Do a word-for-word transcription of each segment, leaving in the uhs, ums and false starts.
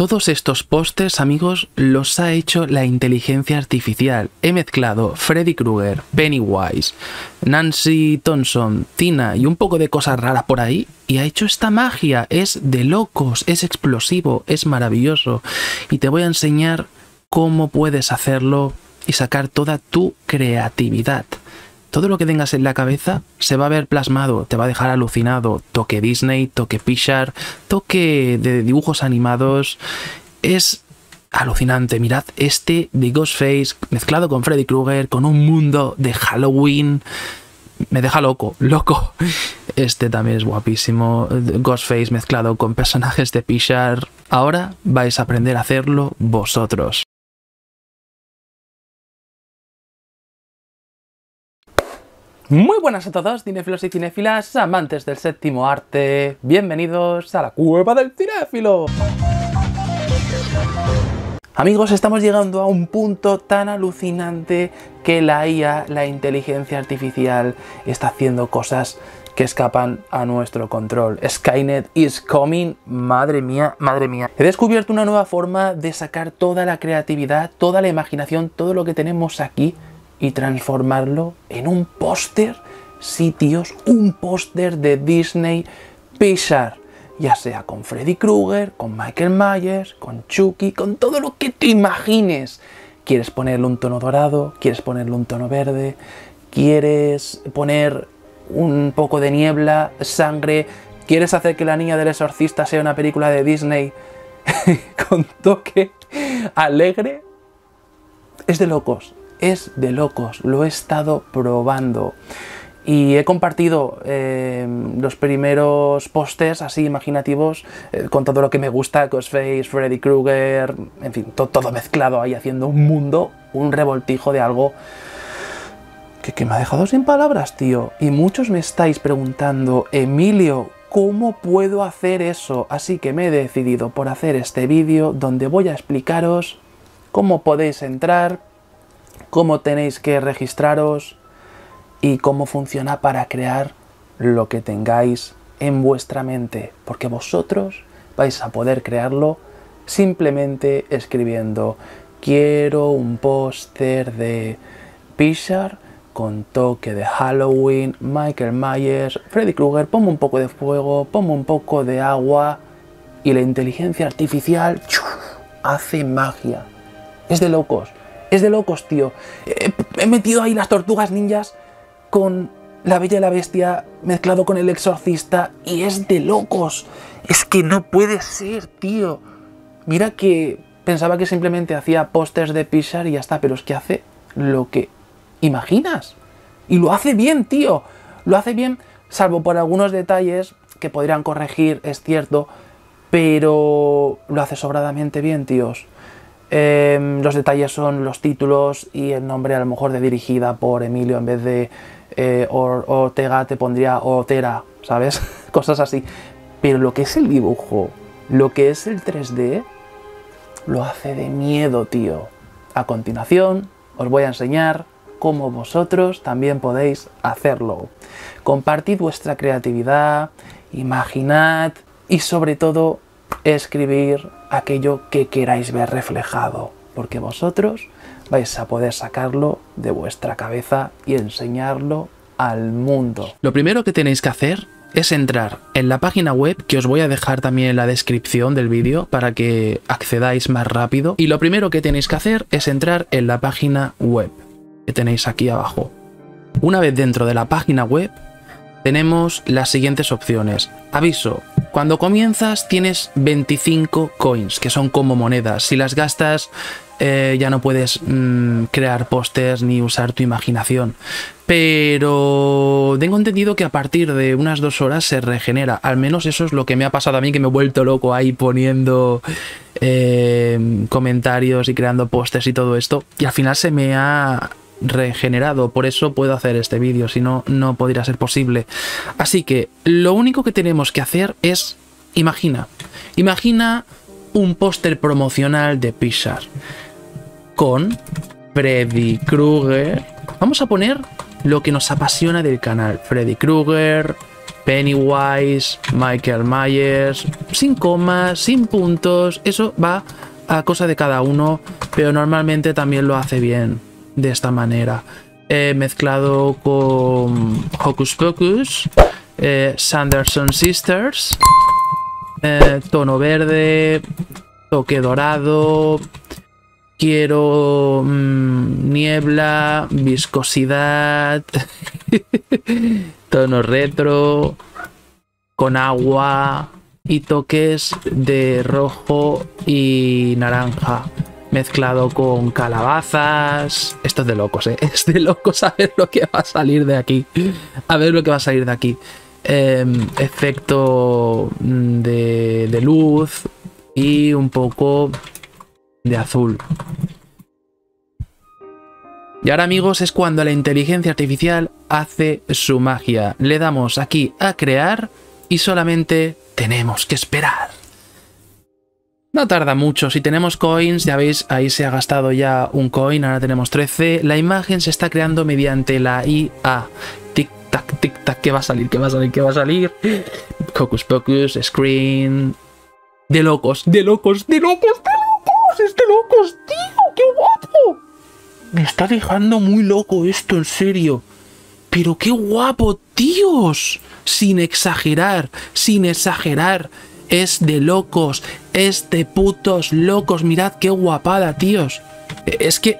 Todos estos pósters, amigos, los ha hecho la inteligencia artificial. He mezclado Freddy Krueger, Pennywise, Nancy Thompson, Tina y un poco de cosas raras por ahí y ha hecho esta magia. Es de locos, es explosivo, es maravilloso y te voy a enseñar cómo puedes hacerlo y sacar toda tu creatividad. Todo lo que tengas en la cabeza se va a ver plasmado, te va a dejar alucinado. Toque Disney, toque Pixar, toque de dibujos animados. Es alucinante. Mirad este de Ghostface mezclado con Freddy Krueger, con un mundo de Halloween. Me deja loco, loco. Este también es guapísimo. Ghostface mezclado con personajes de Pixar. Ahora vais a aprender a hacerlo vosotros. Muy buenas a todos, cinéfilos y cinéfilas, amantes del séptimo arte. Bienvenidos a la Cueva del Cinéfilo. Amigos, estamos llegando a un punto tan alucinante que la I A, la inteligencia artificial, está haciendo cosas que escapan a nuestro control. Skynet is coming. Madre mía, madre mía. He descubierto una nueva forma de sacar toda la creatividad, toda la imaginación, todo lo que tenemos aquí y transformarlo en un póster. Sí, tíos, un póster de Disney, Pixar. Ya sea con Freddy Krueger, con Michael Myers, con Chucky, con todo lo que te imagines. ¿Quieres ponerle un tono dorado? ¿Quieres ponerle un tono verde? ¿Quieres poner un poco de niebla, sangre? ¿Quieres hacer que La Niña del Exorcista sea una película de Disney con toque alegre? Es de locos. Es de locos, lo he estado probando y he compartido eh, los primeros pósters así imaginativos eh, con todo lo que me gusta, Ghostface, Freddy Krueger, en fin, to todo mezclado ahí haciendo un mundo, un revoltijo de algo que, que me ha dejado sin palabras, tío. Y muchos me estáis preguntando, Emilio, ¿cómo puedo hacer eso? Así que me he decidido por hacer este vídeo donde voy a explicaros cómo podéis entrar, cómo tenéis que registraros y cómo funciona para crear lo que tengáis en vuestra mente, porque vosotros vais a poder crearlo simplemente escribiendo quiero un póster de Pixar con toque de Halloween, Michael Myers, Freddy Krueger, ponme un poco de fuego, ponme un poco de agua y la inteligencia artificial ¡chuf!, hace magia. Es de locos. Es de locos, tío. He metido ahí las tortugas ninjas con La Bella y la Bestia mezclado con El Exorcista y es de locos. Es que no puede ser, tío. Mira que pensaba que simplemente hacía pósters de Pixar y ya está, pero es que hace lo que imaginas. Y lo hace bien, tío. Lo hace bien, salvo por algunos detalles que podrían corregir, es cierto, pero lo hace sobradamente bien, tíos. Eh, los detalles son los títulos y el nombre a lo mejor de dirigida por Emilio en vez de eh, Or Ortega te pondría Otera, ¿sabes? Cosas así. Pero lo que es el dibujo, lo que es el tres D, lo hace de miedo, tío. A continuación os voy a enseñar cómo vosotros también podéis hacerlo. Compartid vuestra creatividad, imaginad y sobre todo escribir aquello que queráis ver reflejado, porque vosotros vais a poder sacarlo de vuestra cabeza y enseñarlo al mundo. Lo primero que tenéis que hacer es entrar en la página web, que os voy a dejar también en la descripción del vídeo para que accedáis más rápido. Y lo primero que tenéis que hacer es entrar en la página web que tenéis aquí abajo. Una vez dentro de la página web, tenemos las siguientes opciones. Aviso, cuando comienzas tienes veinticinco coins, que son como monedas. Si las gastas eh, ya no puedes mmm, crear pósters ni usar tu imaginación. Pero tengo entendido que a partir de unas dos horas se regenera. Al menos eso es lo que me ha pasado a mí, que me he vuelto loco ahí poniendo eh, comentarios y creando pósters y todo esto. Y al final se me ha regenerado, por eso puedo hacer este vídeo, si no, no podría ser posible. Así que lo único que tenemos que hacer es imagina imagina un póster promocional de Pixar con Freddy Krueger. Vamos a poner lo que nos apasiona del canal, Freddy Krueger, Pennywise, Michael Myers, sin comas, sin puntos, eso va a cosa de cada uno, pero normalmente también lo hace bien de esta manera. Eh, mezclado con Hocus Pocus, eh, Sanderson Sisters, eh, tono verde, toque dorado, quiero mmm, niebla, viscosidad, tono retro, con agua y toques de rojo y naranja. Mezclado con calabazas. Esto es de locos, ¿eh? Es de locos a ver lo que va a salir de aquí. A ver lo que va a salir de aquí. Eh, efecto de, de luz y un poco de azul. Y ahora, amigos, es cuando la inteligencia artificial hace su magia. Le damos aquí a crear y solamente tenemos que esperar. No tarda mucho. Si tenemos coins, ya veis, ahí se ha gastado ya un coin, ahora tenemos trece. La imagen se está creando mediante la I A. Tic-tac, tic-tac, ¿qué va a salir? ¿Qué va a salir? ¿Qué va a salir? Hocus Pocus, Scream... De locos, de locos, de locos, de locos, es de locos, tío, qué guapo. Me está dejando muy loco esto, en serio. Pero qué guapo, tíos. Sin exagerar, sin exagerar. Es de locos, es de putos locos. Mirad qué guapada, tíos. Es que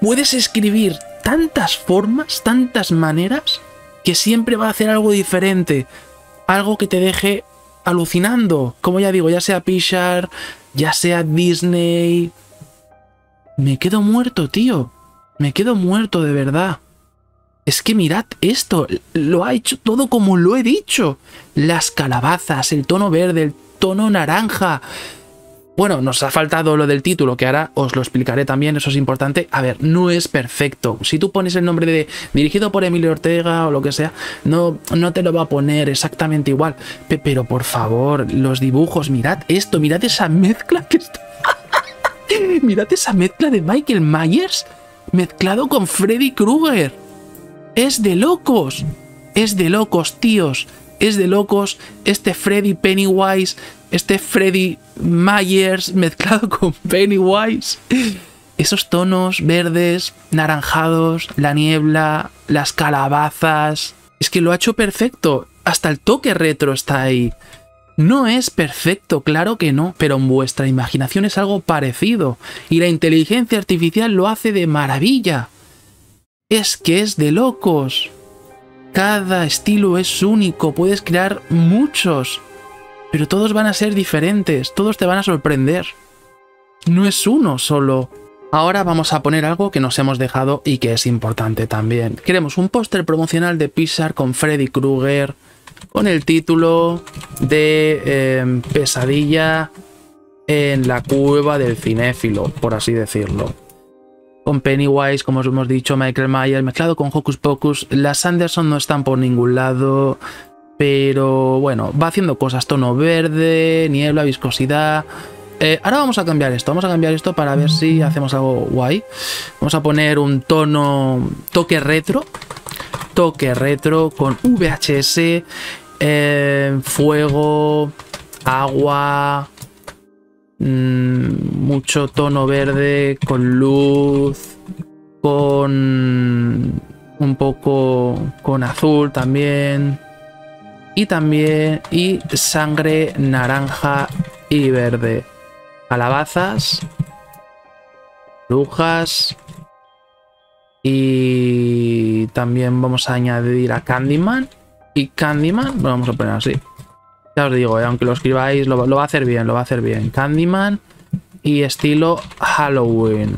puedes escribir tantas formas, tantas maneras, que siempre va a hacer algo diferente. Algo que te deje alucinando. Como ya digo, ya sea Pixar, ya sea Disney. Me quedo muerto, tío. Me quedo muerto, de verdad. Es que mirad esto, lo ha hecho todo como lo he dicho. Las calabazas, el tono verde, el tono naranja. Bueno, nos ha faltado lo del título, que ahora os lo explicaré también, eso es importante. A ver, no es perfecto. Si tú pones el nombre de dirigido por Emilio Ortega o lo que sea, no, no te lo va a poner exactamente igual. Pe- pero por favor, los dibujos, mirad esto, mirad esa mezcla que está... Mirad esa mezcla de Michael Myers mezclado con Freddy Krueger. Es de locos, es de locos, tíos, es de locos. Este Freddy Pennywise, este Freddy Myers mezclado con Pennywise. Esos tonos verdes, naranjados, la niebla, las calabazas. Es que lo ha hecho perfecto, hasta el toque retro está ahí. No es perfecto, claro que no, pero en vuestra imaginación es algo parecido. Y la inteligencia artificial lo hace de maravilla. Es que es de locos. Cada estilo es único, puedes crear muchos, pero todos van a ser diferentes, todos te van a sorprender. No es uno solo. Ahora vamos a poner algo que nos hemos dejado y que es importante también. Queremos un póster promocional de Pixar con Freddy Krueger, con el título de eh, Pesadilla en la Cueva del Cinéfilo, por así decirlo. Con Pennywise, como os hemos dicho, Michael Myers, mezclado con Hocus Pocus. Las Sanderson no están por ningún lado, pero bueno, va haciendo cosas. Tono verde, niebla, viscosidad. Eh, ahora vamos a cambiar esto, vamos a cambiar esto para ver si hacemos algo guay. Vamos a poner un tono, toque retro, toque retro con V H S, eh, fuego, agua... mucho tono verde con luz, con un poco con azul también, y también y sangre naranja y verde, calabazas, brujas, y también vamos a añadir a Candyman y Candyman lo vamos a poner así. Ya os digo, eh, aunque lo escribáis, lo, lo va a hacer bien, lo va a hacer bien. Candyman y estilo Halloween.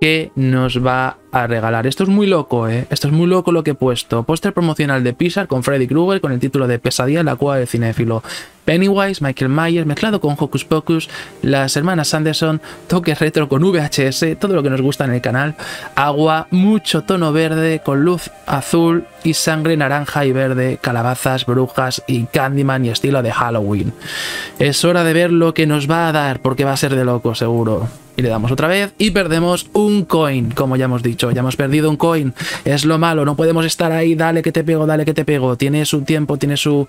¿Qué nos va a regalar? Esto es muy loco, ¿eh? Esto es muy loco lo que he puesto. Póster promocional de Pixar con Freddy Krueger con el título de Pesadilla en la Cueva del Cinéfilo. Pennywise, Michael Myers, mezclado con Hocus Pocus, las hermanas Sanderson, toque retro con V H S, todo lo que nos gusta en el canal, agua, mucho tono verde con luz azul y sangre naranja y verde, calabazas, brujas y Candyman y estilo de Halloween. Es hora de ver lo que nos va a dar, porque va a ser de loco seguro. Y le damos otra vez y perdemos un coin, como ya hemos dicho, ya hemos perdido un coin. Es lo malo, no podemos estar ahí, dale que te pego, dale que te pego. Tiene su tiempo, tiene su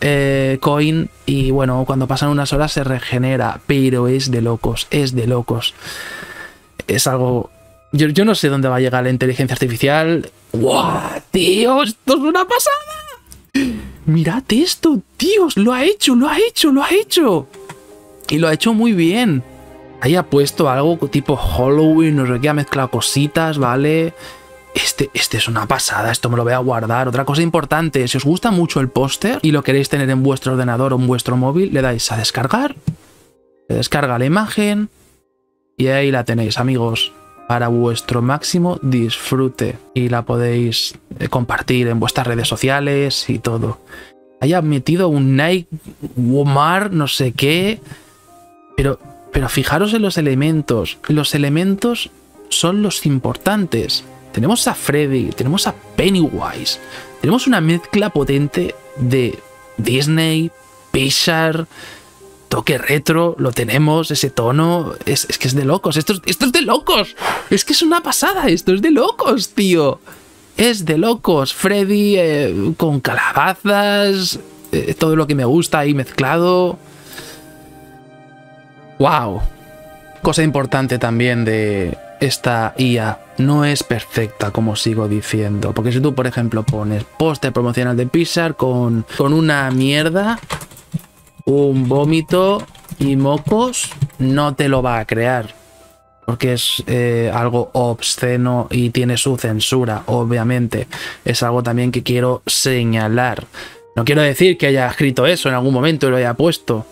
eh, coin y bueno, cuando pasan unas horas se regenera, pero es de locos, es de locos. Es algo... Yo, yo no sé dónde va a llegar la inteligencia artificial. ¡Guau, tío! ¡Esto es una pasada! Mirad esto, tíos, lo ha hecho, lo ha hecho, lo ha hecho. Y lo ha hecho muy bien. Ahí ha puesto algo tipo Halloween, no sé qué, ha mezclado cositas, ¿vale? Este, este es una pasada, esto me lo voy a guardar. Otra cosa importante, si os gusta mucho el póster y lo queréis tener en vuestro ordenador o en vuestro móvil, le dais a descargar, le descarga la imagen y ahí la tenéis, amigos, para vuestro máximo disfrute. Y la podéis compartir en vuestras redes sociales y todo. Ahí ha metido un Nike, Walmart, no sé qué, pero... Pero fijaros en los elementos. Los elementos son los importantes. Tenemos a Freddy, tenemos a Pennywise. Tenemos una mezcla potente de Disney, Pixar, toque retro, lo tenemos, ese tono. Es, es que es de locos. Esto, esto es de locos. Es que es una pasada. Esto es de locos, tío. Es de locos. Freddy eh, con calabazas, eh, todo lo que me gusta ahí mezclado. ¡Wow! Cosa importante también de esta I A, no es perfecta, como sigo diciendo. Porque si tú, por ejemplo, pones póster promocional de Pixar con, con una mierda, un vómito y mocos, no te lo va a crear. Porque es eh, algo obsceno y tiene su censura, obviamente. Es algo también que quiero señalar. No quiero decir que haya escrito eso en algún momento y lo haya puesto.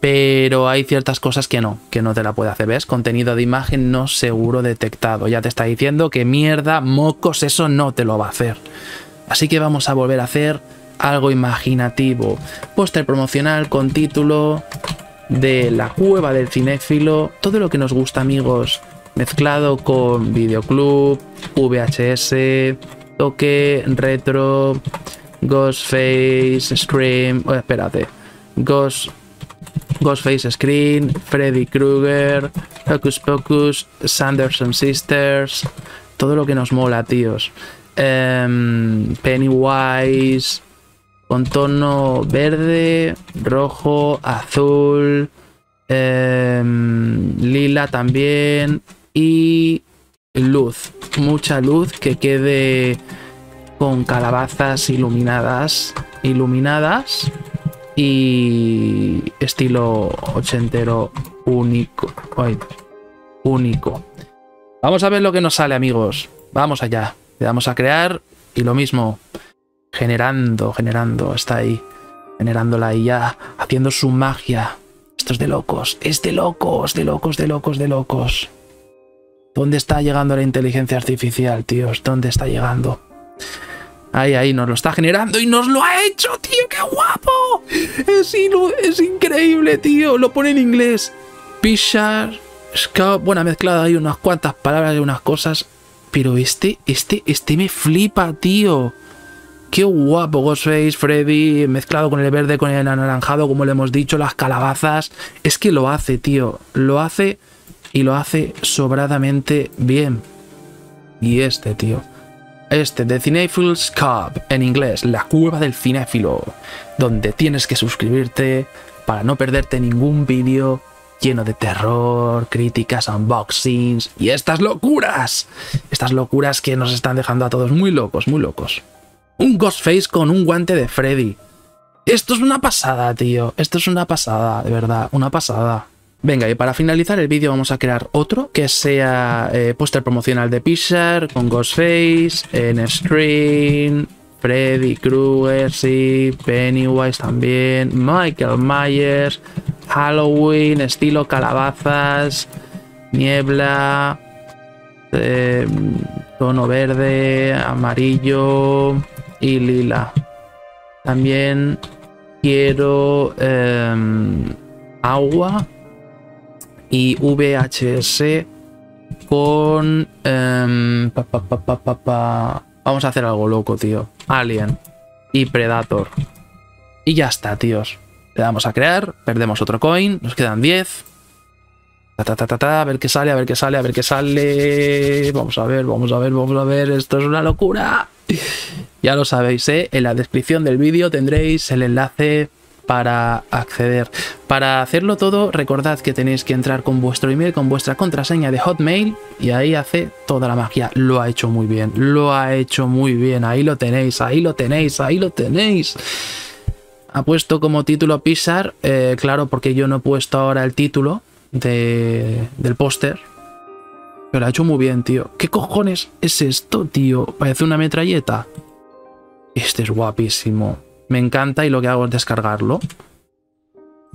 Pero hay ciertas cosas que no, que no te la puede hacer. ¿Ves? Contenido de imagen no seguro detectado. Ya te está diciendo que mierda, mocos, eso no te lo va a hacer. Así que vamos a volver a hacer algo imaginativo. Póster promocional con título de La Cueva del Cinéfilo. Todo lo que nos gusta, amigos. Mezclado con videoclub, V H S, toque, retro, Ghostface, Scream... Oh, espérate. Ghost... Ghostface, Scream, Freddy Krueger, Hocus Pocus, Sanderson Sisters, todo lo que nos mola, tíos. Um, Pennywise, con tono verde, rojo, azul, um, lila también y luz, mucha luz que quede con calabazas iluminadas, iluminadas. Y estilo ochentero único. Ay, único. Vamos a ver lo que nos sale, amigos. Vamos allá. Le damos a crear y lo mismo. Generando, generando. Está ahí. Generándola y ya. Haciendo su magia. Esto es de locos. Es de locos, de locos, de locos, de locos. ¿Dónde está llegando la inteligencia artificial, tíos? ¿Dónde está llegando? Ahí, ahí, nos lo está generando y nos lo ha hecho, tío, qué guapo. Es, es increíble, tío, lo pone en inglés. Pixar, bueno, mezclado ahí unas cuantas palabras y unas cosas. Pero este, este, este me flipa, tío. Qué guapo, Ghostface, Freddy, mezclado con el verde, con el anaranjado, como le hemos dicho, las calabazas. Es que lo hace, tío, lo hace y lo hace sobradamente bien. Y este, tío. Este, The Cinéphile's Cup, en inglés, La Cueva del Cinéfilo, donde tienes que suscribirte para no perderte ningún vídeo lleno de terror, críticas, unboxings y estas locuras. Estas locuras que nos están dejando a todos muy locos, muy locos. Un Ghostface con un guante de Freddy. Esto es una pasada, tío. Esto es una pasada, de verdad, una pasada. Venga, y para finalizar el vídeo vamos a crear otro que sea eh, póster promocional de Pixar con Ghostface, en Scream, Freddy Krueger, sí, Pennywise también, Michael Myers, Halloween, estilo calabazas, niebla, eh, tono verde, amarillo y lila. También quiero eh, agua y V H S con... Eh, pa, pa, pa, pa, pa, pa. Vamos a hacer algo loco, tío. Alien y Predator. Y ya está, tíos. Le damos a crear, perdemos otro coin, nos quedan diez. Ta, ta, ta, ta, ta, a ver qué sale, a ver qué sale, a ver qué sale. Vamos a ver, vamos a ver, vamos a ver. Esto es una locura. Ya lo sabéis, ¿eh? En la descripción del vídeo tendréis el enlace para acceder. Para hacerlo todo, recordad que tenéis que entrar con vuestro email, con vuestra contraseña de Hotmail, y ahí hace toda la magia. Lo ha hecho muy bien, lo ha hecho muy bien. Ahí lo tenéis, ahí lo tenéis, ahí lo tenéis. Ha puesto como título Pixar, eh, claro, porque yo no he puesto ahora el título de, del póster. Pero lo ha hecho muy bien, tío. ¿Qué cojones es esto, tío? Parece una metralleta. Este es guapísimo. Me encanta y lo que hago es descargarlo.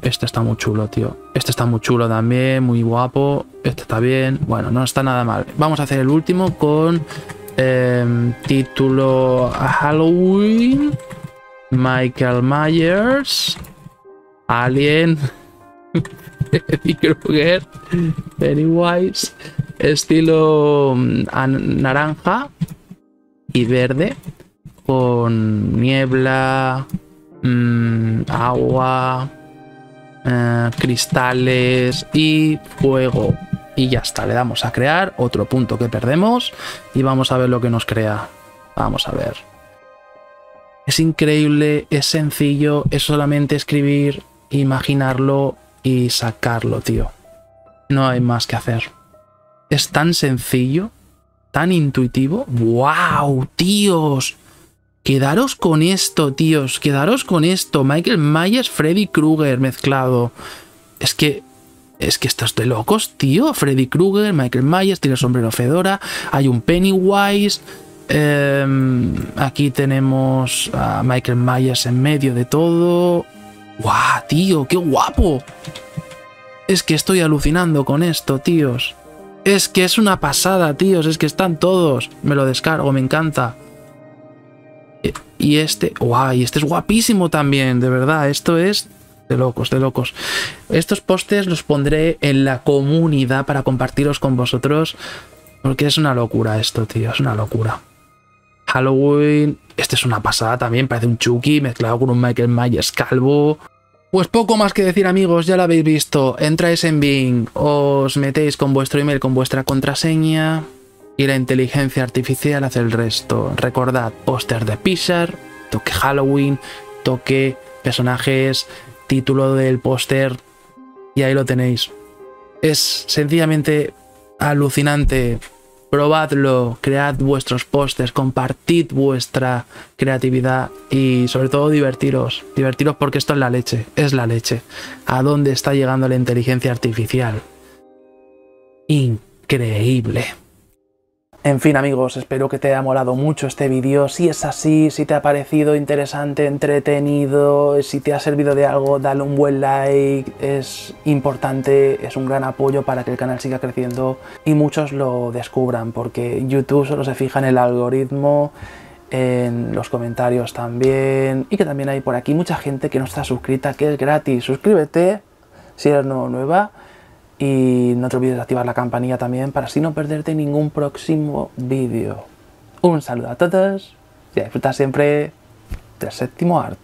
Este está muy chulo, tío. Este está muy chulo también, muy guapo. Este está bien. Bueno, no está nada mal. Vamos a hacer el último con eh, título Halloween, Michael Myers, Alien, Freddy Krueger, Pennywise, estilo naranja y verde. Con niebla, mmm, agua, eh, cristales y fuego. Y ya está, le damos a crear, otro punto que perdemos y vamos a ver lo que nos crea. Vamos a ver. Es increíble, es sencillo, es solamente escribir, imaginarlo y sacarlo, tío. No hay más que hacer. Es tan sencillo, tan intuitivo. ¡Wow, tíos! Quedaros con esto, tíos. Quedaros con esto. Michael Myers, Freddy Krueger mezclado. Es que... Es que estás de locos, tío. Freddy Krueger, Michael Myers, tiene sombrero fedora. Hay un Pennywise. Eh, aquí tenemos a Michael Myers en medio de todo. ¡Guau, tío! ¡Qué guapo! Es que estoy alucinando con esto, tíos. Es que es una pasada, tíos. Es que están todos. Me lo descargo, me encanta. Y este, guau, wow, este es guapísimo también, de verdad, esto es de locos, de locos. Estos pósters los pondré en la comunidad para compartirlos con vosotros, porque es una locura esto, tío, es una locura. Halloween, este es una pasada también, parece un Chucky mezclado con un Michael Myers calvo. Pues poco más que decir, amigos, ya lo habéis visto, entráis en Bing, os metéis con vuestro email, con vuestra contraseña... Y la inteligencia artificial hace el resto. Recordad, póster de Pixar, toque Halloween, toque personajes, título del póster. Y ahí lo tenéis. Es sencillamente alucinante. Probadlo, cread vuestros pósters, compartid vuestra creatividad y sobre todo divertiros. Divertiros porque esto es la leche, es la leche. ¿A dónde está llegando la inteligencia artificial? Increíble. En fin, amigos, espero que te haya molado mucho este vídeo. Si es así, si te ha parecido interesante, entretenido, si te ha servido de algo, dale un buen like. Es importante, es un gran apoyo para que el canal siga creciendo y muchos lo descubran, porque YouTube solo se fija en el algoritmo, en los comentarios también, y que también hay por aquí mucha gente que no está suscrita, que es gratis. Suscríbete si eres nuevo o nueva. Y no te olvides de activar la campanilla también para así no perderte ningún próximo vídeo. Un saludo a todos y a disfrutar siempre del séptimo arte.